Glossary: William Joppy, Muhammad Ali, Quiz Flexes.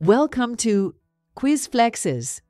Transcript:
Welcome to Quiz Flexes.